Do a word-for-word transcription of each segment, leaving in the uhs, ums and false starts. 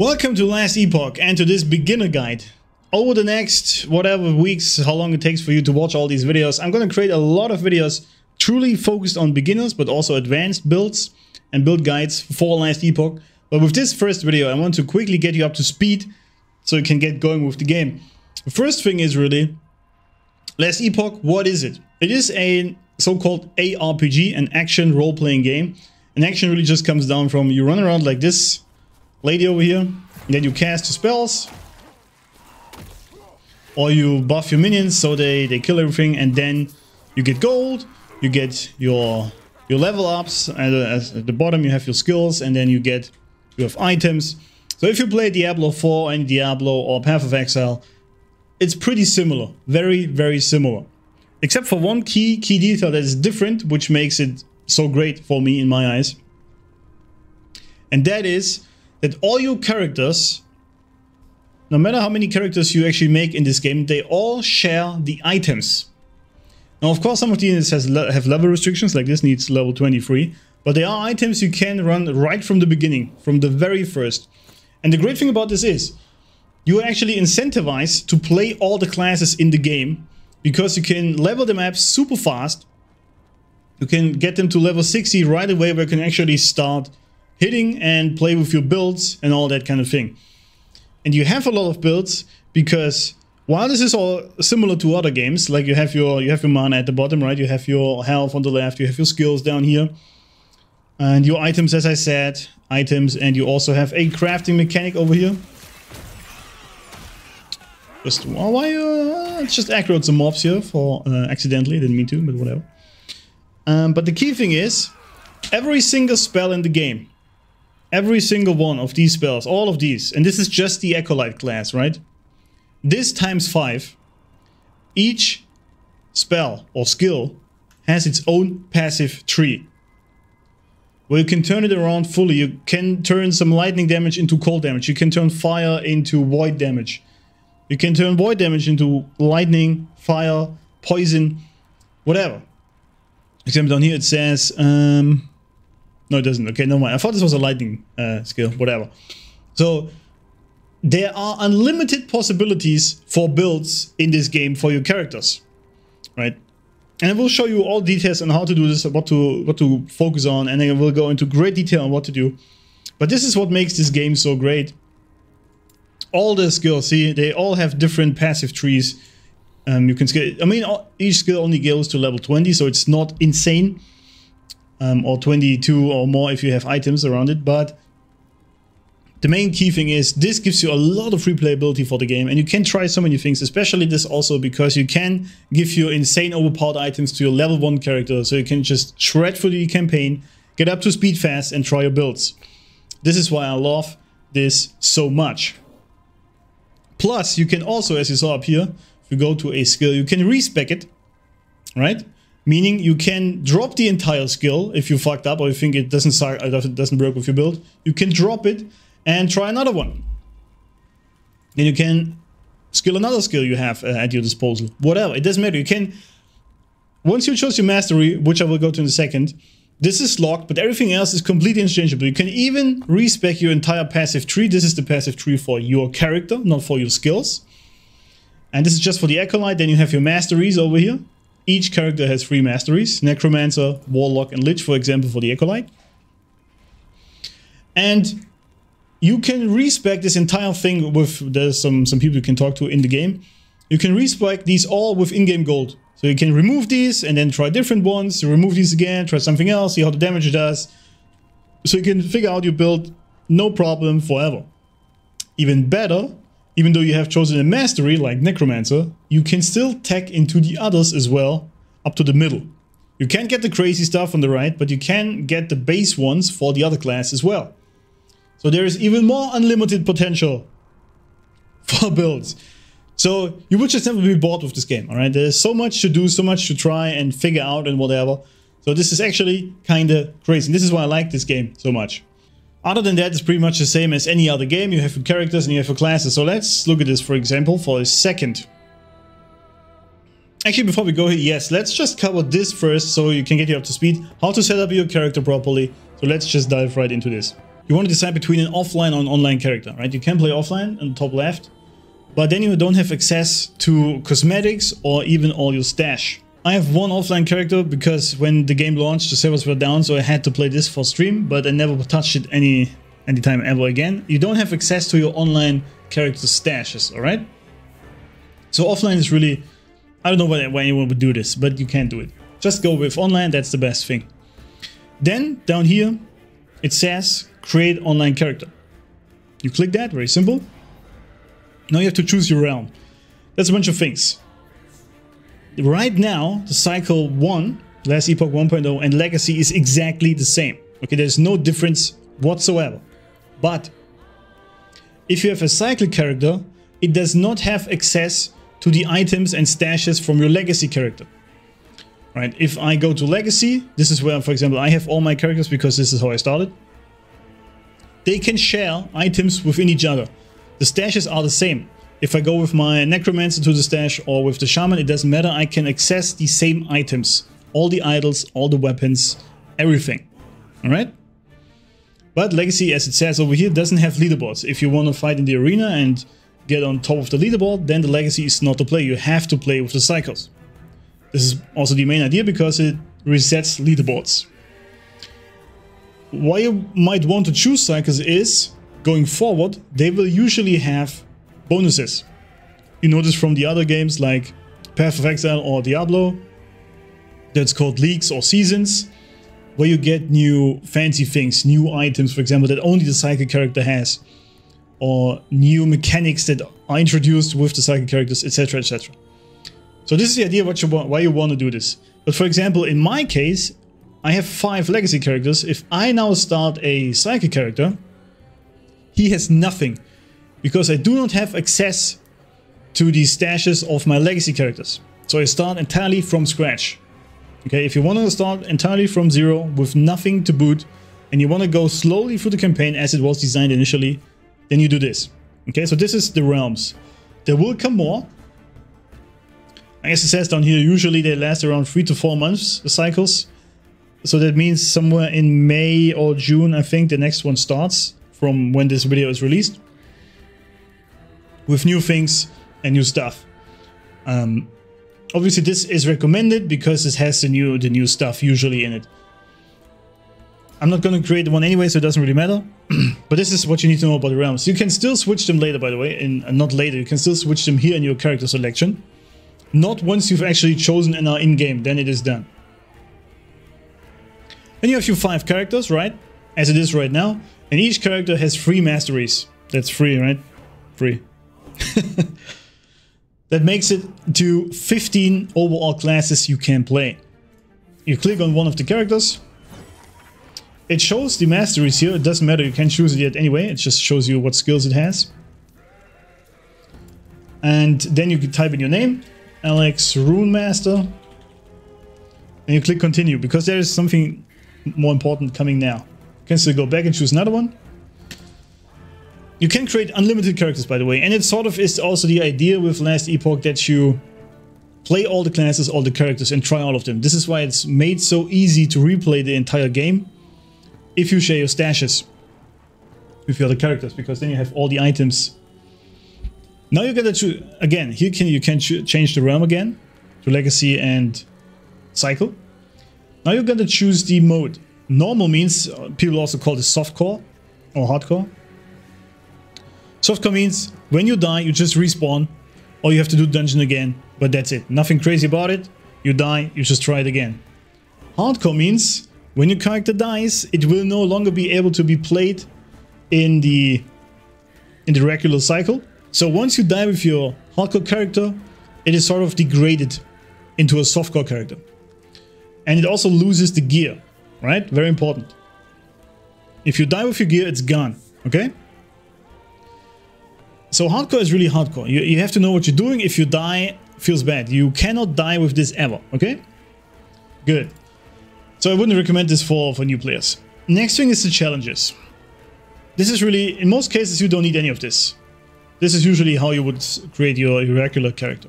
Welcome to Last Epoch and to this beginner guide. Over the next whatever weeks, how long it takes for you to watch all these videos, I'm going to create a lot of videos truly focused on beginners but also advanced builds and build guides for Last Epoch. But with this first video I want to quickly get you up to speed so you can get going with the game. The first thing is really, Last Epoch, what is it? It is a so-called A R P G, an action role-playing game. And action really just comes down from you run around like this lady over here, and then you cast your spells, or you buff your minions so they they kill everything, and then you get gold, you get your your level ups, and at the bottom you have your skills, and then you get you have items. So if you play Diablo four and Diablo or Path of Exile, it's pretty similar, very very similar, except for one key key detail that is different, which makes it so great for me in my eyes, and that is that all your characters, no matter how many characters you actually make in this game, they all share the items. Now, of course, some of the units has le have level restrictions, like this needs level twenty-three, but they are items you can run right from the beginning, from the very first. And the great thing about this is, you are actually incentivized to play all the classes in the game, because you can level them up super fast. You can get them to level sixty right away, where you can actually start hitting and play with your builds and all that kind of thing. And you have a lot of builds, because while this is all similar to other games, like you have your you have your mana at the bottom, right? You have your health on the left, you have your skills down here, and your items, as I said, items, and you also have a crafting mechanic over here. Just well, why uh, just aggroed some mobs here for uh, accidentally, didn't mean to, but whatever. Um, but the key thing is, every single spell in the game, every single one of these spells, all of these, and this is just the Acolyte class, right? This times five, each spell or skill has its own passive tree, where you can turn it around fully. You can turn some lightning damage into cold damage. You can turn fire into void damage. You can turn void damage into lightning, fire, poison, whatever. Example down here it says... Um, No, it doesn't. Okay, never mind. I thought this was a lightning uh, skill, whatever. So, there are unlimited possibilities for builds in this game for your characters, right? And I will show you all details on how to do this, what to what to focus on, and I will go into great detail on what to do. But this is what makes this game so great. All the skills, see, they all have different passive trees. Um, you can scale. I mean, all, each skill only goes to level twenty, so it's not insane. Um, or twenty-two or more if you have items around it, but the main key thing is this gives you a lot of replayability for the game, and you can try so many things, especially this also, because you can give your insane overpowered items to your level one character, so you can just shred through the campaign, get up to speed fast, and try your builds. This is why I love this so much. Plus, you can also, as you saw up here, if you go to a skill, you can respec it, right? Meaning you can drop the entire skill if you fucked up or you think it doesn't start, it doesn't work with your build. You can drop it and try another one. Then you can skill another skill you have uh, at your disposal. Whatever, it doesn't matter. You can, once you chose your mastery, which I will go to in a second, this is locked, but everything else is completely interchangeable. You can even respec your entire passive tree. This is the passive tree for your character, not for your skills. And this is just for the Acolyte. Then you have your masteries over here. Each character has three masteries: Necromancer, Warlock, and Lich, for example, for the Acolyte. And you can respec this entire thing with, there's some, some people you can talk to in the game. You can respec these all with in-game gold. So you can remove these and then try different ones, you remove these again, try something else, see how the damage does. So you can figure out your build, no problem, forever. Even better, even though you have chosen a mastery like Necromancer, you can still tack into the others as well, up to the middle. You can't get the crazy stuff on the right, but you can get the base ones for the other class as well. So there is even more unlimited potential for builds. So you would just never be bored with this game, alright? There's so much to do, so much to try and figure out and whatever. So this is actually kinda crazy. This is why I like this game so much. Other than that, it's pretty much the same as any other game. You have your characters and you have your classes. So let's look at this, for example, for a second. Actually, before we go here, yes, let's just cover this first so you can get you up to speed. How to set up your character properly. So let's just dive right into this. you want to decide between an offline or an online character, right? You can play offline on the top left, but then you don't have access to cosmetics or even all your stash. I have one offline character because when the game launched, the servers were down, so I had to play this for stream, but I never touched it any anytime ever again. You don't have access to your online character stashes, all right? So offline is really, I don't know why, why anyone would do this, but you can't do it. Just go with online, that's the best thing. Then down here, it says create online character. You click that, very simple. Now you have to choose your realm. That's a bunch of things. Right now, the cycle one, Last Epoch one point oh and Legacy is exactly the same. Okay, there's no difference whatsoever. But if you have a cycle character, it does not have access to the items and stashes from your Legacy character. Right, if I go to Legacy, this is where, for example, I have all my characters because this is how I started. They can share items within each other. The stashes are the same. If I go with my Necromancer to the stash or with the Shaman, it doesn't matter. I can access the same items. All the idols, all the weapons, everything. Alright? But Legacy, as it says over here, doesn't have leaderboards. If you want to fight in the arena and get on top of the leaderboard, then the Legacy is not the play. You have to play with the cycles. This is also the main idea because it resets leaderboards. Why you might want to choose cycles is, going forward, they will usually have bonuses. You notice from the other games like Path of Exile or Diablo, that's called leagues or seasons, where you get new fancy things, new items, for example, that only the cycle character has, or new mechanics that are introduced with the cycle characters, et cetera, et cetera. So this is the idea what you want, why you want to do this. But for example, in my case, I have five legacy characters. If I now start a psychic character, he has nothing because I do not have access to the stashes of my legacy characters. So I start entirely from scratch. Okay, if you want to start entirely from zero with nothing to boot and you want to go slowly through the campaign as it was designed initially, then you do this. Okay, so this is the realms. There will come more. I guess it says down here, usually they last around three to four months, the cycles. So that means somewhere in May or June, I think the next one starts from when this video is released. With new things and new stuff. Um, obviously this is recommended because it has the new, the new stuff usually in it. I'm not going to create one anyway, so it doesn't really matter. But this is what you need to know about the realms. You can still switch them later, by the way, and uh, not later, you can still switch them here in your character selection. Not once you've actually chosen and are in-game, then it is done. Then you have your five characters, right? As it is right now. And each character has three masteries. That's three, right? Three. That makes it to fifteen overall classes you can play. You click on one of the characters. It shows the masteries here. It doesn't matter, you can't choose it yet anyway. It just shows you what skills it has. And then you can type in your name. Alex Runemaster, and you click continue because there is something more important coming now. You can still go back and choose another one. You can create unlimited characters, by the way, and it sort of is also the idea with Last Epoch that you play all the classes, all the characters, and try all of them. This is why it's made so easy to replay the entire game if you share your stashes with your other characters, because then you have all the items. Now you gotta choose again. Here can you can change the realm again to Legacy and Cycle. Now you gotta choose the mode. Normal means uh, people also call this softcore or hardcore. Softcore means when you die, you just respawn, or you have to do dungeon again. But that's it. Nothing crazy about it. You die, you just try it again. Hardcore means when your character dies, it will no longer be able to be played in the in the regular cycle. So once you die with your hardcore character, it is sort of degraded into a softcore character. And it also loses the gear, right? Very important. If you die with your gear, it's gone, okay? So hardcore is really hardcore. You, you have to know what you're doing. If you die, it feels bad. You cannot die with this ever, okay? Good. So I wouldn't recommend this for, for new players. Next thing is the challenges. This is really, in most cases, you don't need any of this. This is usually how you would create your regular character.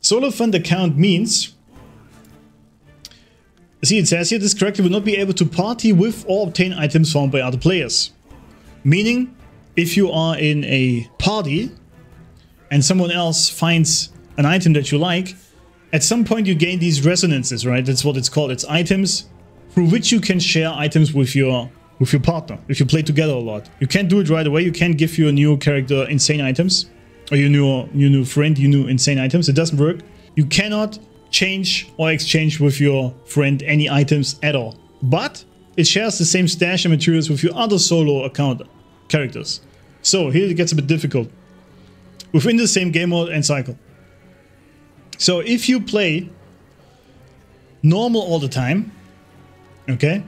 Solo fund account means... See, it says here, this character will not be able to party with or obtain items found by other players. Meaning, if you are in a party and someone else finds an item that you like, at some point you gain these resonances, right? That's what it's called. It's items through which you can share items with your with your partner, if you play together a lot. You can't do it right away. You can't give your new character insane items, or your new, your new friend, your new insane items. It doesn't work. You cannot change or exchange with your friend any items at all. But it shares the same stash and materials with your other solo account characters. So here it gets a bit difficult. Within the same game mode and cycle. So if you play normal all the time, okay?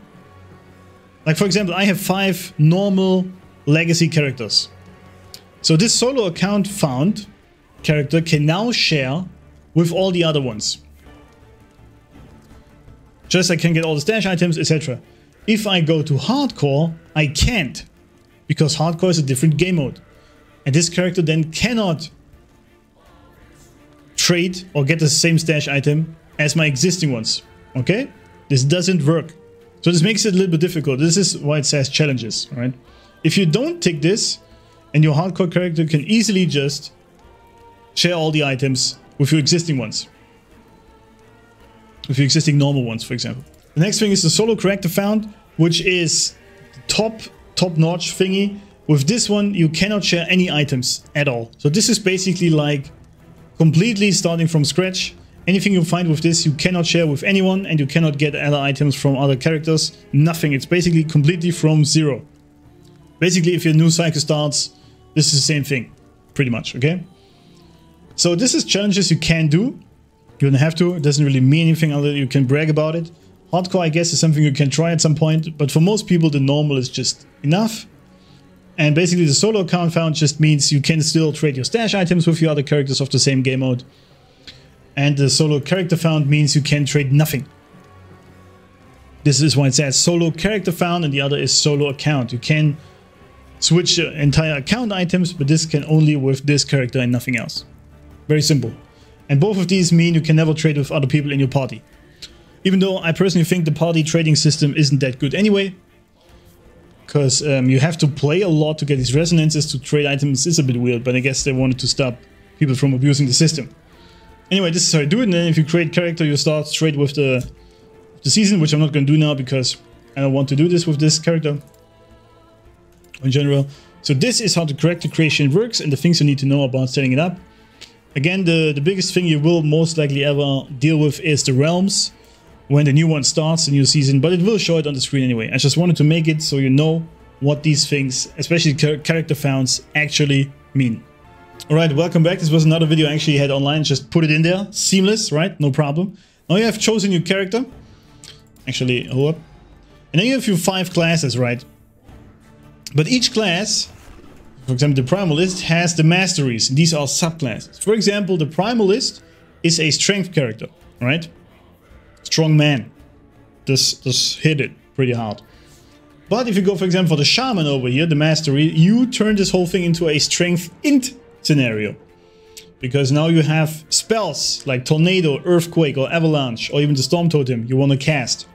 Like, for example, I have five normal legacy characters. So this solo account found character can now share with all the other ones. Just I can get all the stash items, et cetera. If I go to hardcore, I can't, because hardcore is a different game mode. And this character then cannot trade or get the same stash item as my existing ones. Okay? This doesn't work. So this makes it a little bit difficult. This is why it says challenges, right? If you don't tick this, and your hardcore character can easily just share all the items with your existing ones. With your existing normal ones, for example. The next thing is the solo character found, which is the top, top-notch thingy. With this one, you cannot share any items at all. So this is basically like completely starting from scratch. Anything you find with this, you cannot share with anyone, and you cannot get other items from other characters. Nothing. It's basically completely from zero. Basically, if your new cycle starts, this is the same thing, pretty much, okay? So this is challenges you can do. You don't have to. It doesn't really mean anything other than you can brag about it. Hardcore, I guess, is something you can try at some point, but for most people, the normal is just enough. And basically, the solo account found just means you can still trade your stash items with your other characters of the same game mode. And the solo character found means you can trade nothing. This is why it says solo character found, and the other is solo account. You can switch your entire account items, but this can only with this character and nothing else. Very simple. And both of these mean you can never trade with other people in your party. Even though I personally think the party trading system isn't that good anyway. Because um, you have to play a lot to get these resonances to trade items. It's a bit weird, but I guess they wanted to stop people from abusing the system. Anyway, this is how you do it, and then if you create character, you start straight with the, the season, which I'm not going to do now because I don't want to do this with this character in general. So this is how the character creation works and the things you need to know about setting it up. Again, the, the biggest thing you will most likely ever deal with is the realms when the new one starts, the new season, but it will show it on the screen anyway. I just wanted to make it so you know what these things, especially character founds, actually mean. Alright, welcome back. This was another video I actually had online, just put it in there. Seamless, right? No problem. Now you have chosen your character. Actually, hold up. And then you have your five classes, right? But each class, for example, the Primalist has the masteries. These are subclasses. For example, the Primalist is a strength character, right? Strong man. This, this hit it pretty hard. But if you go, for example, for the Shaman over here, the mastery, you turn this whole thing into a strength int scenario, because now you have spells like tornado, earthquake, or avalanche, or even the storm totem you want to cast.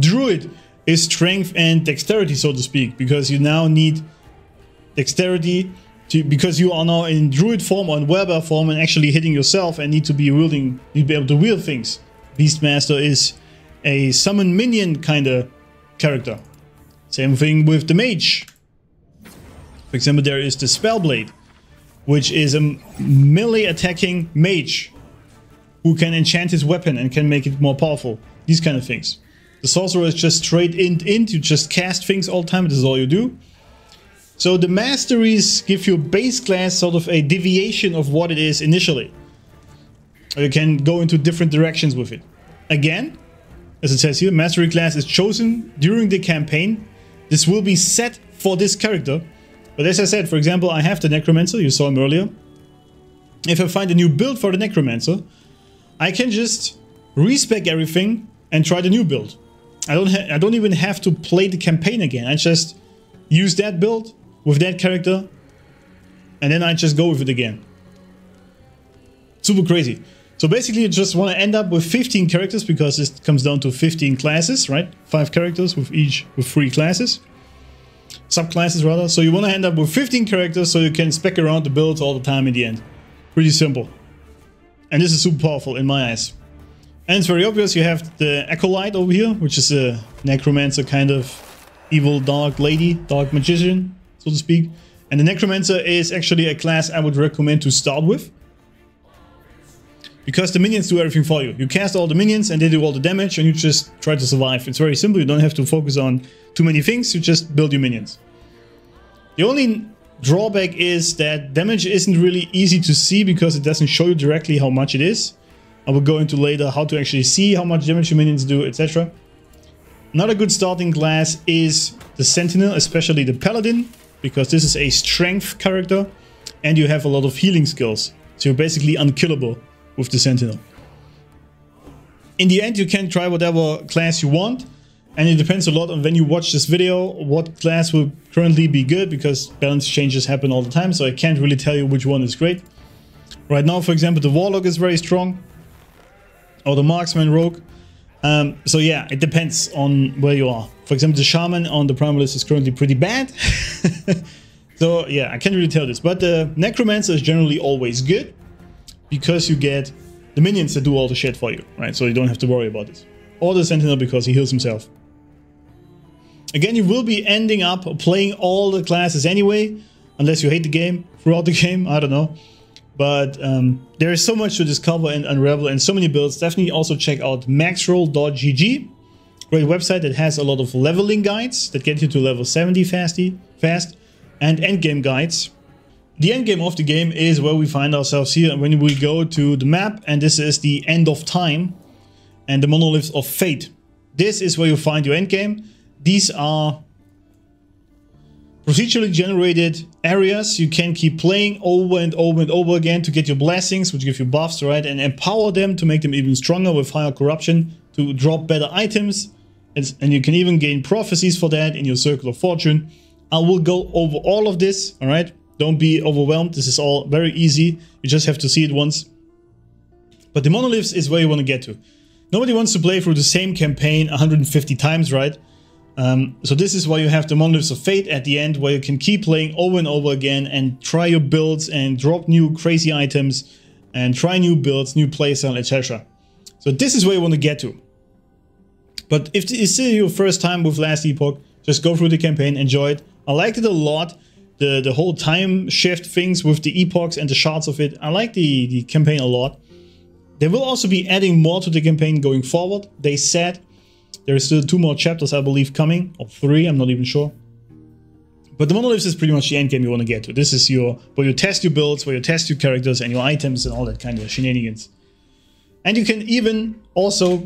Druid is strength and dexterity, so to speak, because you now need dexterity to, because you are now in druid form or in werewolf form and actually hitting yourself and need to be wielding, need to be able to wield things. Beastmaster is a summon minion kind of character. Same thing with the mage. For example, there is the Spellblade, which is a melee attacking mage who can enchant his weapon and can make it more powerful. These kind of things. The Sorcerer is just straight int int. You just cast things all the time. This is all you do. So the masteries give your base class sort of a deviation of what it is initially. You can go into different directions with it. Again, as it says here, mastery class is chosen during the campaign. This will be set for this character. But as I said, for example, I have the Necromancer, you saw him earlier. If I find a new build for the Necromancer, I can just respec everything and try the new build. I don't ha I don't even have to play the campaign again. I just use that build with that character, and then I just go with it again. Super crazy. So basically you just want to end up with fifteen characters, because this comes down to fifteen classes, right? Five characters with each with three classes. subclasses rather. So you want to end up with fifteen characters so you can spec around the builds all the time in the end. Pretty simple. And this is super powerful in my eyes. And it's very obvious, you have the Acolyte over here, which is a Necromancer kind of evil dark lady, dark magician, so to speak. And the Necromancer is actually a class I would recommend to start with. Because the minions do everything for you. You cast all the minions and they do all the damage and you just try to survive. It's very simple, you don't have to focus on too many things, you just build your minions. The only drawback is that damage isn't really easy to see because it doesn't show you directly how much it is. I will go into later how to actually see how much damage your minions do, et cetera. Another good starting class is the Sentinel, especially the Paladin, because this is a strength character and you have a lot of healing skills. So you're basically unkillable with the Sentinel. In the end, you can try whatever class you want, and it depends a lot on when you watch this video what class will currently be good, because balance changes happen all the time, so I can't really tell you which one is great. Right now, for example, the Warlock is very strong, or the Marksman Rogue. Um, so yeah, it depends on where you are. For example, the Shaman on the Primalist is currently pretty bad. So yeah, I can't really tell this, but the Necromancer is generally always good, because you get the minions that do all the shit for you, right? So you don't have to worry about this. Or the Sentinel, because he heals himself. Again, you will be ending up playing all the classes anyway, unless you hate the game throughout the game, I don't know. But um, there is so much to discover and unravel and so many builds. Definitely also check out maxroll dot G G. Great website that has a lot of leveling guides that get you to level seventy fast and endgame guides. The end game of the game is where we find ourselves here when we go to the map, and this is the end of time and the monoliths of fate. This is where you find your end game. These are procedurally generated areas you can keep playing over and over and over again to get your blessings, which give you buffs, right, and empower them to make them even stronger with higher corruption, to drop better items, and, and you can even gain prophecies for that in your Circle of Fortune. I will go over all of this, all right? Don't be overwhelmed, this is all very easy, you just have to see it once. But the monoliths is where you want to get to. Nobody wants to play through the same campaign one hundred fifty times, right? Um, so this is why you have the Monoliths of Fate at the end, where you can keep playing over and over again and try your builds and drop new crazy items and try new builds, new playstyle, et cetera. So this is where you want to get to. But if this is your first time with Last Epoch, just go through the campaign, enjoy it. I liked it a lot. The, the whole time shift things with the epochs and the shards of it. I like the, the campaign a lot. They will also be adding more to the campaign going forward. They said there are still two more chapters, I believe, coming. Or three, I'm not even sure. But the monoliths is pretty much the end game you want to get to. This is your where you test your builds, where you test your characters and your items and all that kind of shenanigans. And you can even also,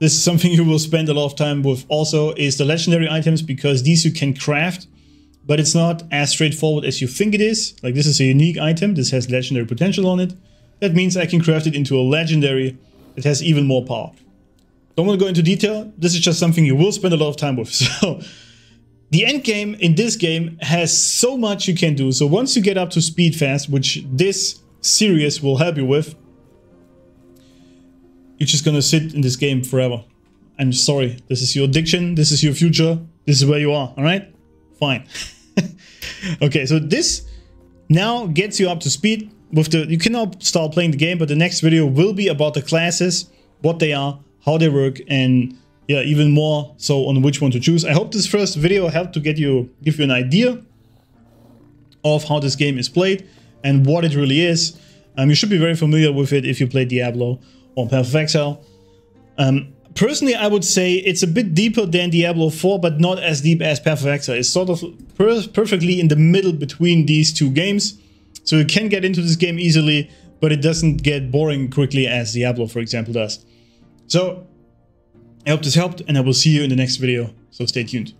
this is something you will spend a lot of time with also, is the legendary items, because these you can craft. But it's not as straightforward as you think it is. Like, this is a unique item, this has legendary potential on it. That means I can craft it into a legendary that has even more power. Don't want to go into detail, this is just something you will spend a lot of time with. So, the end game in this game has so much you can do. So once you get up to speed fast, which this series will help you with, you're just gonna sit in this game forever. I'm sorry, this is your addiction, this is your future, this is where you are, alright? Fine. Okay, so this now gets you up to speed with the, you can now start playing the game, but the next video will be about the classes, what they are, how they work, and yeah, even more so on which one to choose. I hope this first video helped to get you, give you an idea of how this game is played and what it really is. Um, you should be very familiar with it if you played Diablo or Path of Exile. Um, Personally, I would say it's a bit deeper than Diablo four, but not as deep as Path of Exile. It's sort of per perfectly in the middle between these two games. So you can get into this game easily, but it doesn't get boring quickly as Diablo, for example, does. So, I hope this helped, and I will see you in the next video, so stay tuned.